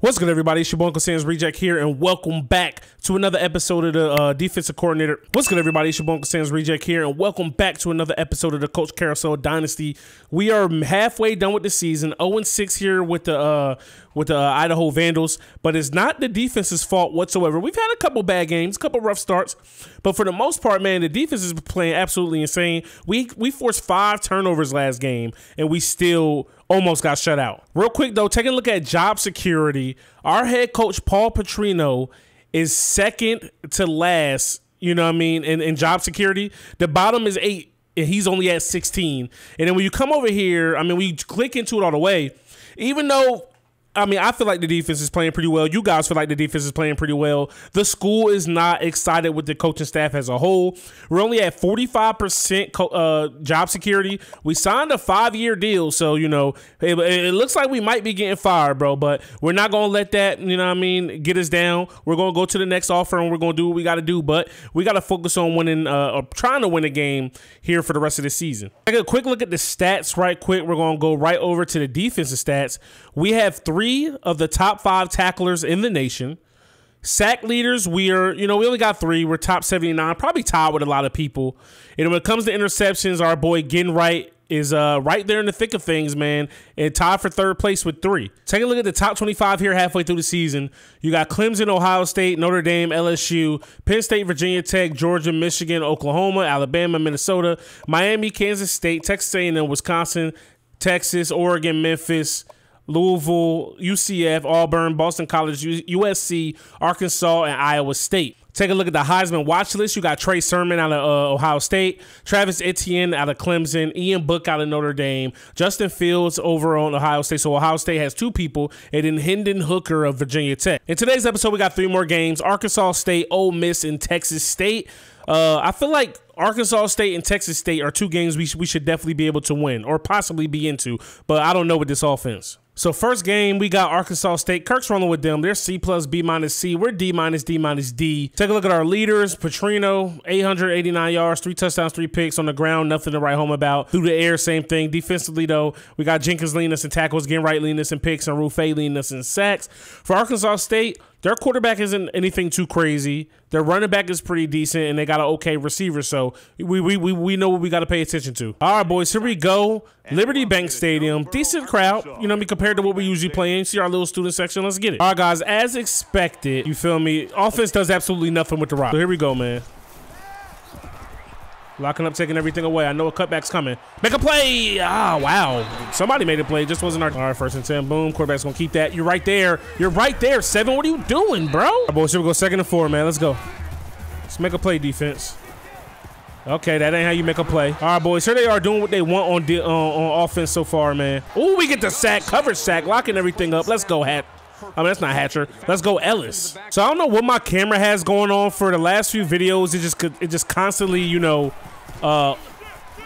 What's good, everybody? It's your boy Uncle Sam's Reject here, and welcome back to another episode of the Defensive Coordinator. What's good, everybody? It's your boy Uncle Sam's Reject here, and welcome back to another episode of the Coach Carousel Dynasty. We are halfway done with the season, 0-6 here with the Idaho Vandals, but it's not the defense's fault whatsoever. We've had a couple bad games, a couple rough starts, but for the most part, man, the defense is playing absolutely insane. We forced 5 turnovers last game, and we still almost got shut out. Real quick, though, take a look at job security. Our head coach, Paul Petrino, is second to last, you know what I mean, in job security. The bottom is 8, and he's only at 16. And then when you come over here, I mean, we click into it all the way. Even though, I mean, I feel like the defense is playing pretty well. You guys feel like the defense is playing pretty well. The school is not excited with the coaching staff as a whole. We're only at 45% job security. We signed a 5-year deal, so, you know, it looks like we might be getting fired, bro, but we're not going to let that, you know what I mean, get us down. We're going to go to the next offer, and we're going to do what we got to do, but we got to focus on winning or trying to win a game here for the rest of the season. Take a quick look at the stats right quick. We're going to go right over to the defensive stats. We have 3 of the top 5 tacklers in the nation. Sack leaders, we are, you know, we only got 3. We're top 79, probably tied with a lot of people. And when it comes to interceptions, our boy Ginwright is right there in the thick of things, man, and tied for 3rd place with 3. Take a look at the top 25 here halfway through the season. You got Clemson, Ohio State, Notre Dame, LSU, Penn State, Virginia Tech, Georgia, Michigan, Oklahoma, Alabama, Minnesota, Miami, Kansas State, Texas A&M, Wisconsin, Texas, Oregon, Memphis, Louisville, UCF, Auburn, Boston College, USC, Arkansas, and Iowa State. Take a look at the Heisman watch list. You got Trey Sermon out of Ohio State, Travis Etienne out of Clemson, Ian Book out of Notre Dame, Justin Fields over on Ohio State. So Ohio State has 2 people, and then Hendon Hooker of Virginia Tech. In today's episode, we got 3 more games: Arkansas State, Ole Miss, and Texas State. I feel like Arkansas State and Texas State are 2 games we should definitely be able to win or possibly be into, but I don't know with this offense. So first game, we got Arkansas State. Kirk's rolling with them. They're C+, B-C. We're D-D-D. Take a look at our leaders. Petrino, 889 yards, 3 touchdowns, 3 picks. On the ground, nothing to write home about. Through the air, same thing. Defensively, though, we got Jenkins leading us in tackles, Ginwright leading us in picks, and Rufe leading us in sacks. For Arkansas State, their quarterback isn't anything too crazy. Their running back is pretty decent, and they got an okay receiver, so we know what we got to pay attention to. All right, boys, here we go. Liberty Bank Stadium, decent crowd, you know what I mean, compared to what we usually play in. See our little student section, let's get it. All right, guys, as expected, you feel me, offense does absolutely nothing with the rock. So here we go, man. Locking up, taking everything away. I know a cutback's coming. Make a play. Ah, wow. Somebody made a play. Just wasn't our. All right, 1st and 10. Boom. Quarterback's going to keep that. You're right there. You're right there, 7. What are you doing, bro? All right, boys, here we go. 2nd and 4, man. Let's go. Let's make a play, defense. Okay, that ain't how you make a play. All right, boys, here they are doing what they want on offense so far, man. Ooh, we get the sack. Coverage sack. Locking everything up. Let's go, Hat. I mean, that's not Hatcher. Let's go, Ellis. So I don't know what my camera has going on for the last few videos. It just constantly, you know,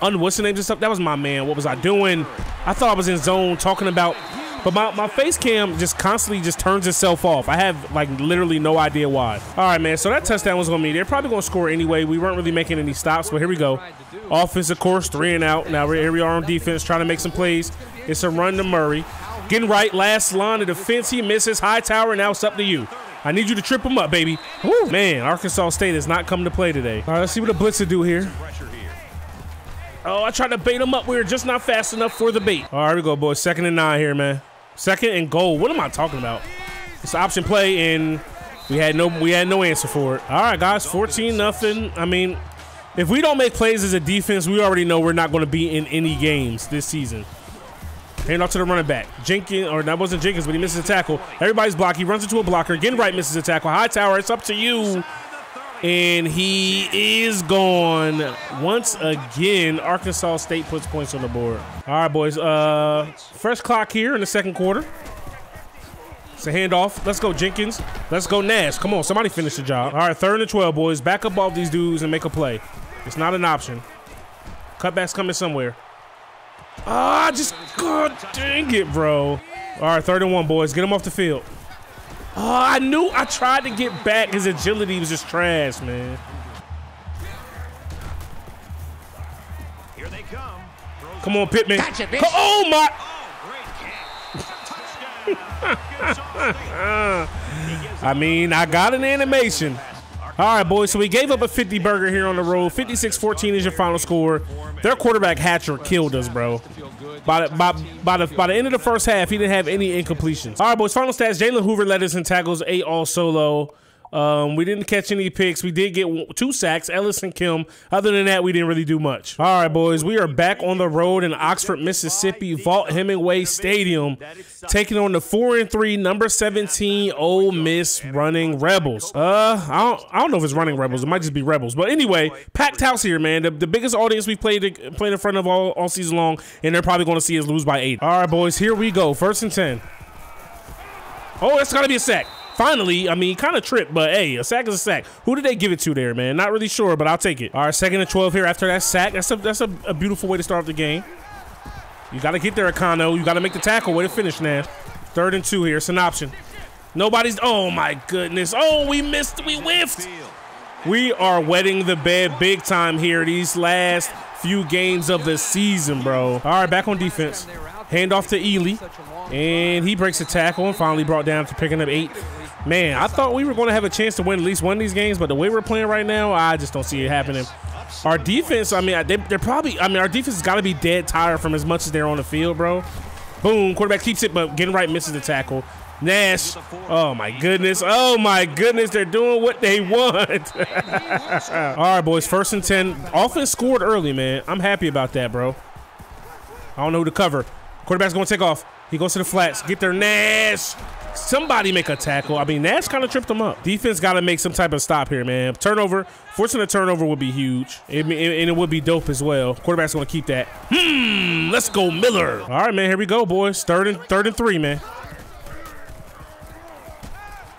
unwhistled and stuff. That was my man. What was I doing? I thought I was in zone talking about, but my face cam just constantly just turns itself off. I have like literally no idea why. All right, man. So that touchdown was gonna be. They're probably gonna score anyway. We weren't really making any stops, but here we go. Offense, of course, 3 and out. Now here we are on defense, trying to make some plays. It's a run to Murray. Getting right, last line of defense. He misses. Hightower, now it's up to you. I need you to trip him up, baby. Woo. Man, Arkansas State has not come to play today. All right, let's see what the blitzer do here. Oh, I tried to bait him up. We were just not fast enough for the bait. All right, here we go, boys. 2nd and 9 here, man. 2nd and goal. What am I talking about? It's an option play, and we had no answer for it. All right, guys, 14-0. I mean, if we don't make plays as a defense, we already know we're not going to be in any games this season. Hand off to the running back. Jenkins, or that wasn't Jenkins, but he misses a tackle. Everybody's blocked. He runs into a blocker. Ginwright misses a tackle. Hightower, it's up to you. And he is gone. Once again, Arkansas State puts points on the board. All right, boys. Fresh clock here in the 2nd quarter. It's a handoff. Let's go, Jenkins. Let's go, Nash. Come on, somebody finish the job. All right, 3rd and 12, boys. Back up off these dudes and make a play. It's not an option. Cutback's coming somewhere. Ah, just God dang it, bro. All right, 3rd and 1, boys. Get him off the field. Oh, I knew I tried to get back. His agility was just trash, man. Here they come. Come on, Pittman. Gotcha, bitch. Oh, my. Oh, great catch. Touchdown. I mean, I got an animation. All right, boys, so we gave up a 50 burger here on the road. 56-14 is your final score. Their quarterback, Hatcher, killed us, bro. By the end of the first half, he didn't have any incompletions. All right, boys, final stats. Jalen Hoover led us in tackles, 8 all solo. We didn't catch any picks. We did get 2 sacks, Ellis and Kim. Other than that, we didn't really do much. All right, boys, we are back on the road in Oxford, Mississippi, Vaught-Hemingway Stadium, taking on the 4-3, number 17, Ole Miss Running Rebels. I don't know if it's Running Rebels. It might just be Rebels. But anyway, packed house here, man. The biggest audience we played in front of all season long, and they're probably going to see us lose by 8. All right, boys, here we go. 1st and 10. Oh, that's got to be a sack. Finally, I mean, kind of tripped, but hey, a sack is a sack. Who did they give it to there, man? Not really sure, but I'll take it. All right, 2nd and 12 here after that sack. That's a beautiful way to start the game. You got to get there, Akano. You got to make the tackle. Way to finish, Nash. 3rd and 2 here. It's an option. Nobody's. Oh, my goodness. Oh, we missed. We whiffed. We are wetting the bed big time here these last few games of the season, bro. All right, back on defense. Hand off to Ely. And he breaks a tackle and finally brought down to picking up 8. Man, I thought we were going to have a chance to win at least one of these games, but the way we're playing right now, I just don't see it happening. Our defense, I mean, they're probably, I mean, our defense has got to be dead tired from as much as they're on the field, bro. Boom, quarterback keeps it, but Ginwright misses the tackle. Nash, oh my goodness, oh my goodness, they're doing what they want. All right, boys, 1st and 10. Offense scored early, man. I'm happy about that, bro. I don't know who to cover. Quarterback's going to take off. He goes to the flats. Get there, Nash. Somebody make a tackle. I mean, Nash kind of tripped him up. Defense got to make some type of stop here, man. Turnover. Forcing a turnover would be huge. It would be dope as well. Quarterback's going to keep that. Let's go, Miller. All right, man. Here we go, boys. 3rd and 3, man.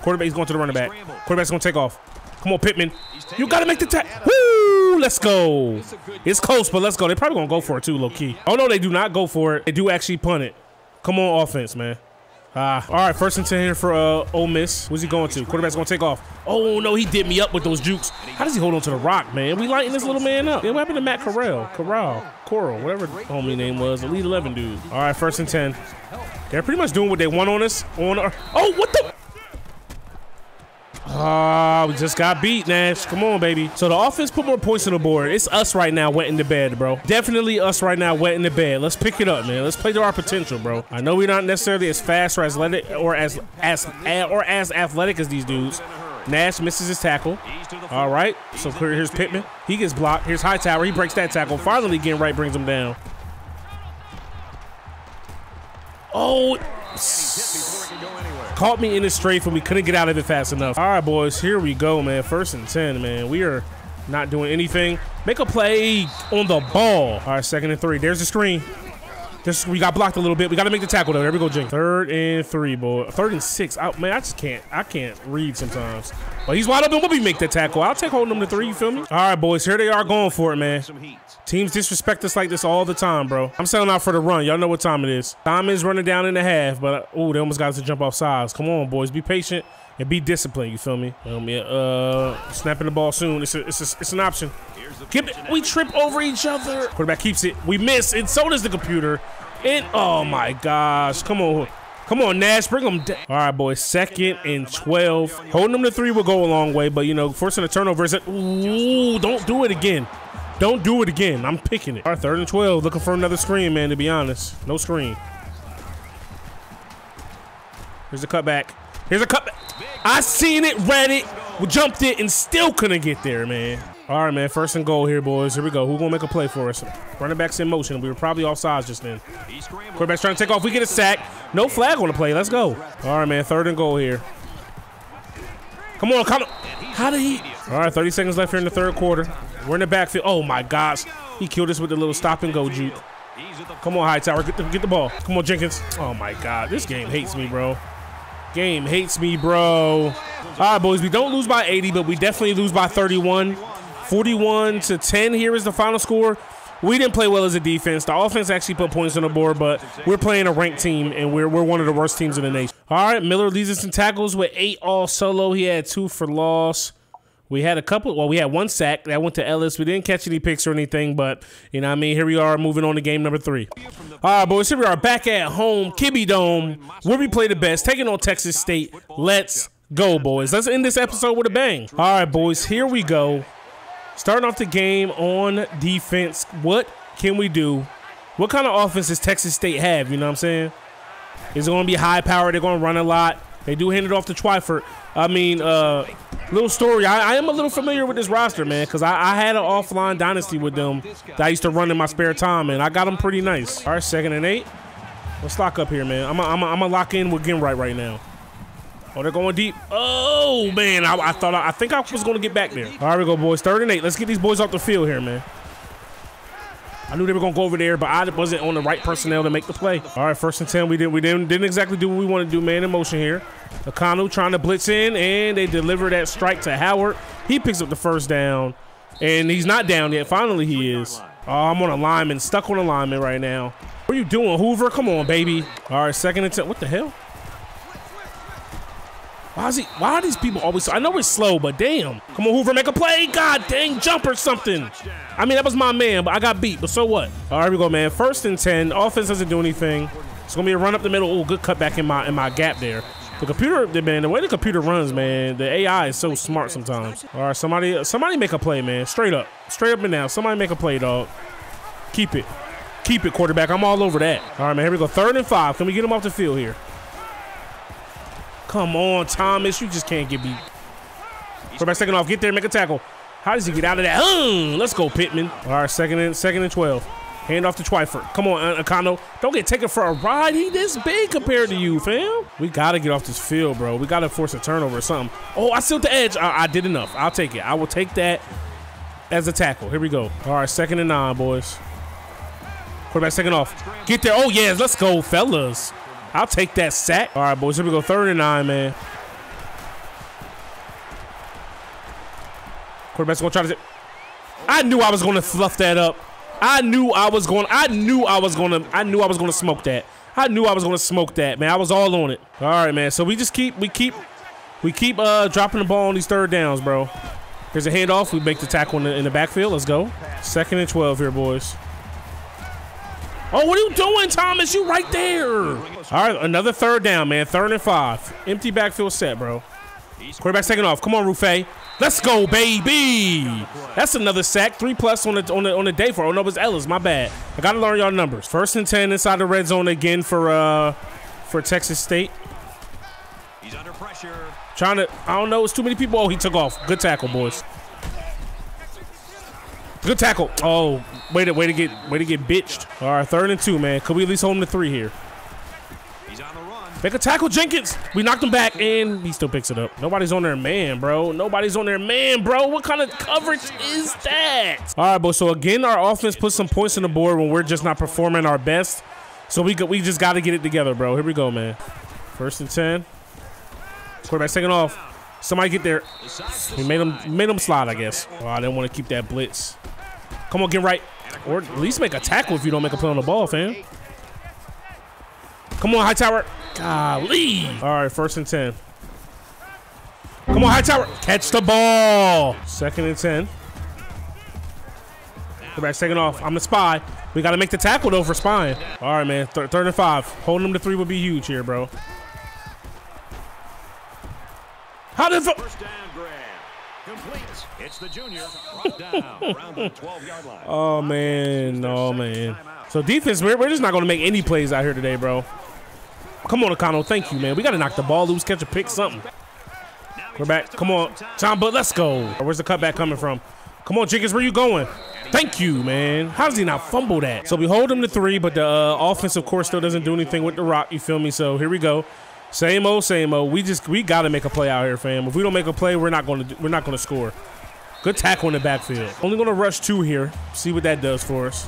Quarterback's going to the running back. Quarterback's going to take off. Come on, Pittman. You got to make the tackle. Woo! Let's go. It's close, but let's go. They're probably going to go for it, too, low-key. Oh, no, they do not go for it. They do actually punt it. Come on, offense, man. All right, 1st and 10 here for Ole Miss. Where's he going to? Quarterback's going to take off. Oh, no, he did me up with those jukes. How does he hold on to the rock, man? We lighting this little man up. Yeah, what happened to Matt Corral? Corral, whatever homie name was. Elite 11 dude. All right, 1st and 10. They're pretty much doing what they want on us. Oh, what the? Ah, we just got beat, Nash. Come on, baby. So the offense put more points on the board. It's us right now wet in the bed, bro. Definitely us right now wet in the bed. Let's pick it up, man. Let's play to our potential, bro. I know we're not necessarily as fast or athletic or as athletic as these dudes. Nash misses his tackle. All right. So here's Pittman. He gets blocked. Here's Hightower. He breaks that tackle. Finally, Ginwright brings him down. Oh. Caught me in a strafe and we couldn't get out of it fast enough. All right, boys, here we go, man. 1st and 10, man. We are not doing anything. Make a play on the ball. All right, 2nd and 3. There's the screen. We got blocked a little bit. We got to make the tackle, though. There we go, Jake. 3rd and 3, boy. 3rd and 6. Man, I just can't. I can't read sometimes. But he's wide open. We'll be make the tackle. I'll take holding him to 3. You feel me? All right, boys. Here they are going for it, man. Teams disrespect us like this all the time, bro. I'm selling out for the run. Y'all know what time it is. Time is running down in the half, but oh, they almost got us to jump off sides. Come on, boys. Be patient and be disciplined. You feel me? Snapping the ball soon. It's an option. We trip over each other. Quarterback keeps it. We miss, and so does the computer. And oh my gosh, come on, come on, Nash, bring them down. All right, boys, 2nd and 12. Holding them to 3 will go a long way, but you know, forcing a turnover is. Ooh, don't do it again. Don't do it again. I'm picking it. All right, 3rd and 12. Looking for another screen, man. To be honest, no screen. Here's a cutback. Here's a cutback. I seen it, read it, jumped it, and still couldn't get there, man. All right, man, 1st and goal here, boys. Here we go. Who's going to make a play for us? Running back's in motion. We were probably offsides just then. Quarterback's trying to take off. We get a sack. No flag on the play. Let's go. All right, man, 3rd and goal here. Come on, come on. How did he? All right, 30 seconds left here in the 3rd quarter. We're in the backfield. Oh, my gosh. He killed us with the little stop-and-go juke. Come on, Hightower. Get the ball. Come on, Jenkins. Oh, my God. This game hates me, bro. Game hates me, bro. All right, boys, we don't lose by 80, but we definitely lose by 31. 41-10 here is the final score. We didn't play well as a defense. The offense actually put points on the board, but we're playing a ranked team, and we're one of the worst teams in the nation. All right, Miller leads us in tackles with 8 all solo. He had 2 for loss. We had a couple. Well, we had one sack that went to Ellis. We didn't catch any picks or anything, but you know what I mean. Here we are, moving on to game number 3. All right, boys. Here we are back at home, Kibby Dome, where we play the best, taking on Texas State. Let's go, boys. Let's end this episode with a bang. All right, boys. Here we go. Starting off the game on defense. What can we do? What kind of offense does Texas State have? You know what I'm saying? It's going to be high power. They're going to run a lot. They do hand it off to Twyford. I mean, little story. I am a little familiar with this roster, man, because I had an offline dynasty with them that I used to run in my spare time, and I got them pretty nice. All right, 2nd and 8. Let's lock up here, man. I'm a lock in with Ginwright right now. Oh, they're going deep. Oh, man, I think I was going to get back there. All right, we go, boys. 3rd and 8. Let's get these boys off the field here, man. I knew they were going to go over there, but I wasn't on the right personnel to make the play. All right, 1st and 10. We didn't exactly do what we wanted to do, man, in motion here. Akano trying to blitz in, and they deliver that strike to Howard. He picks up the 1st down, and he's not down yet. Finally, he is. Oh, I'm on a lineman, stuck on a lineman right now. What are you doing, Hoover? Come on, baby. All right, 2nd and 10. What the hell? Why are these people always? I know it's slow, but damn. Come on, Hoover, make a play. God dang, jump or something. I mean, that was my man, but I got beat, but so what? All right, here we go, man. 1st and 10. Offense doesn't do anything. It's going to be a run up the middle. Oh, good cutback in my gap there. The computer, man, the way the computer runs, man, the AI is so smart sometimes. All right, somebody make a play, man. Straight up and down. Somebody make a play, dog. Keep it, quarterback. I'm all over that. All right, man, here we go. 3rd and 5. Can we get him off the field here? Come on, Thomas. You just can't get beat. Quarterback second off. Get there. Make a tackle. How does he get out of that? Let's go, Pittman. All right, 2nd and 12. Hand off to Twyford. Come on, Akano. Don't get taken for a ride. He this big compared to you, fam. We got to get off this field, bro. We got to force a turnover or something. Oh, I sealed the edge. I did enough. I'll take it. I will take that as a tackle. Here we go. All right, 2nd and 9, boys. Quarterback second off. Get there. Oh, yes. Let's go, fellas. I'll take that sack. All right, boys, here we go. 3rd and 9, man. Quarterback's gonna try to. I knew I was gonna fluff that up. I knew I was gonna smoke that. I knew I was gonna smoke that, man. I was all on it. All right, man. So we just keep dropping the ball on these 3rd downs, bro. Here's a handoff. We make the tackle in the backfield. Let's go. 2nd and 12 here, boys. Oh, what are you doing, Thomas? You right there. All right, another 3rd down, man. 3rd and 5. Empty backfield set, bro. Quarterback taking off. Come on, Rufe. Let's go, baby. That's another sack. 3+ on the day for. Oh no, it was Ellis. My bad. I gotta learn y'all numbers. 1st and 10 inside the red zone again for Texas State. He's under pressure. Trying to. I don't know. It's too many people. Oh, he took off. Good tackle, boys. Good tackle. Oh, way to get bitched. All right, 3rd and 2, man. Could we at least hold him to 3 here? He's on the run. Make a tackle, Jenkins. We knocked him back, and he still picks it up. Nobody's on their man, bro. Nobody's on their man, bro. What kind of coverage is that? All right, bro. So again, our offense puts some points on the board when we're just not performing our best. So we just got to get it together, bro. Here we go, man. 1st and 10. Quarterback taking off. Somebody get there. We made him slide, I guess. Oh, I didn't want to keep that blitz. Come on, get right. Or at least make a tackle if you don't make a play on the ball, fam. Come on, Hightower. Golly. All right, 1st and 10. Come on, Hightower. Catch the ball. 2nd and 10. Quarterback's taking off. I'm the spy. We got to make the tackle, though, for spying. All right, man. 3rd and 5. Holding them to 3 would be huge here, bro. How did... It's the junior. Down, the 12-yard line. Oh, man. Oh, man. So, defense, we're just not going to make any plays out here today, bro. Come on, Akano. Thank you, man. We got to knock the ball loose, catch a pick, something. We're back. Come on. Tom, but let's go. Where's the cutback coming from? Come on, Jenkins. Where you going? Thank you, man. How does he not fumble that? So, we hold him to 3, but the offense, of course, still doesn't do anything with the rock. You feel me? So, here we go. Same old, same old. We gotta make a play out here, fam. If we don't make a play, we're not gonna score. Good tackle in the backfield. Only gonna rush 2 here. See what that does for us.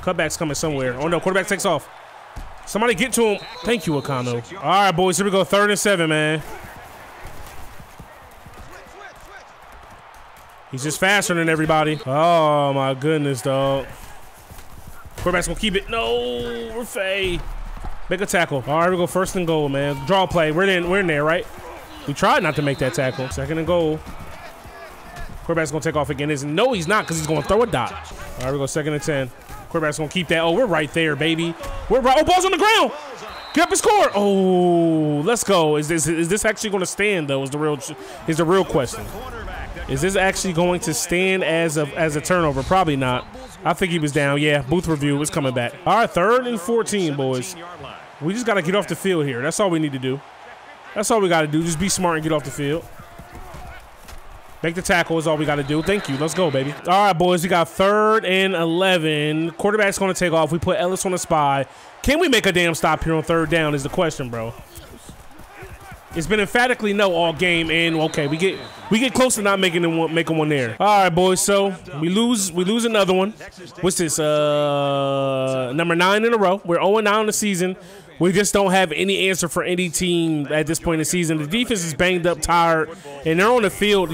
Cutback's coming somewhere. Oh no, quarterback takes off. Somebody get to him. Thank you, Akano. All right, boys, here we go. 3rd and 7, man. He's just faster than everybody. Oh my goodness, dog. Quarterback's gonna keep it. No, Rufe. Make a tackle. All right, we go first and goal, man. Draw play. We're in there, right? We tried not to make that tackle. Second and goal. Quarterback's going to take off again. No, he's not, because he's going to throw a dot. All right, we go second and 10. Quarterback's going to keep that. Oh, we're right there, baby. We're right. Oh, ball's on the ground. Get up and score. Oh, let's go. Is this actually going to stand, though, is the real question. Is this actually going to stand as a turnover? Probably not. I think he was down. Yeah, booth review is coming back. All right, third and 14, boys. We just got to get off the field here. That's all we need to do. That's all we got to do. Just be smart and get off the field. Make the tackle is all we got to do. Thank you. Let's go, baby. All right, boys. We got third and 11. Quarterback's going to take off. We put Ellis on the spy. Can we make a damn stop here on third down is the question, bro. It's been emphatically no all game, and okay, we get close to not making one there. All right, boys. So we lose another one. What's this? Number 9 in a row. We're 0-9 on the season. We just don't have any answer for any team at this point in the season. The defense is banged up, tired, and they're on the field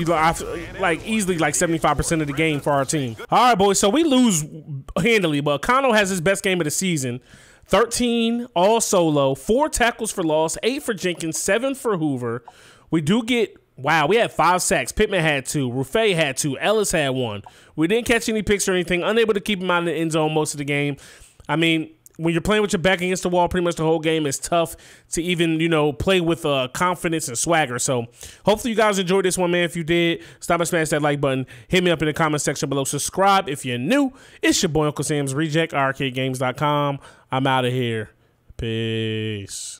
like easily like 75% of the game for our team. All right, boys. So we lose handily, but Connell has his best game of the season. 13 all solo, 4 tackles for loss, 8 for Jenkins, 7 for Hoover. We do get, wow, we had 5 sacks. Pittman had 2, Ruffey had 2, Ellis had 1. We didn't catch any picks or anything, unable to keep him out of the end zone most of the game. I mean, when you're playing with your back against the wall pretty much the whole game, it's tough to even, you know, play with confidence and swagger. So hopefully you guys enjoyed this one, man. If you did, stop and smash that like button. Hit me up in the comment section below. Subscribe if you're new. It's your boy Uncle Sam's Reject, RKGames.com. I'm out of here. Peace.